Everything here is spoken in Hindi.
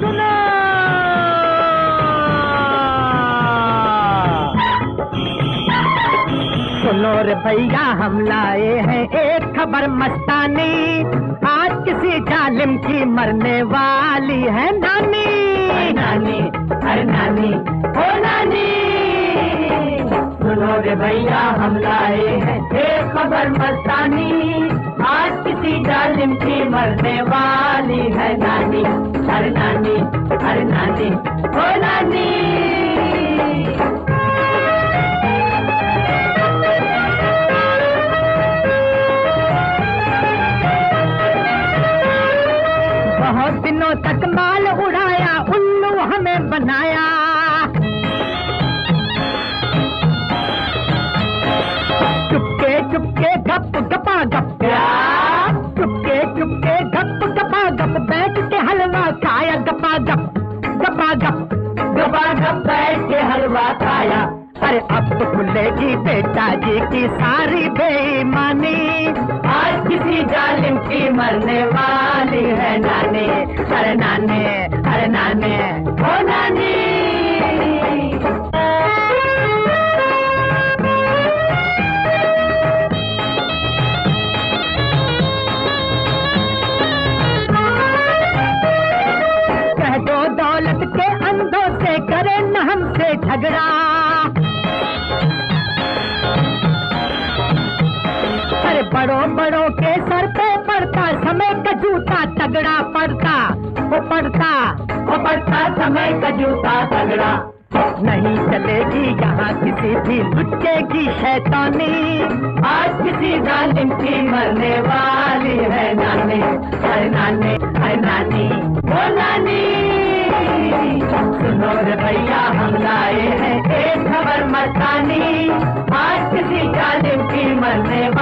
सुनो सुनो रे भैया हम लाए हैं एक खबर मस्तानी, आज किसी जालिम की मरने वाली है नानी। नानी अरे नानी ओ नानी, सुनो रे भैया हम लाए हैं एक खबर मस्तानी, आज किसी जालिम की मरने वाली है नानी। अरे नानी अरे नानी ओ नानी, बहुत दिनों तक माल उड़ाया उल्लू हमें बनाया, चुपके चुपके गप गपा गप, चुपके चुपके गप गपा गप, बैठ के हलवा खाया गपा गप गपा गप गपा गप, बैठ के हलवा खाया। अरे अब तो खुलेगी बेटा जी की सारी बेईमानी, आज किसी जालिम की मरने वाली है नानी। अरे नानी अरे नानी ओ नानी, कह दो दौलत के अंधों से करे न हमसे झगड़ा, बड़ों बड़ों के सर पे पड़ता समय का जूता तगड़ा, पड़ता वो पड़ता वो पड़ता समय का जूता तगड़ा। नहीं चलेगी यहाँ किसी भी बच्चे की शैतानी, आज किसी जालिम की मरने वाली है नानी। अरे नानी अरे नानी ओ नानी, सुनो रे भैया हम लाए हैं एक खबर मस्तानी, आज किसी जालिम की मरने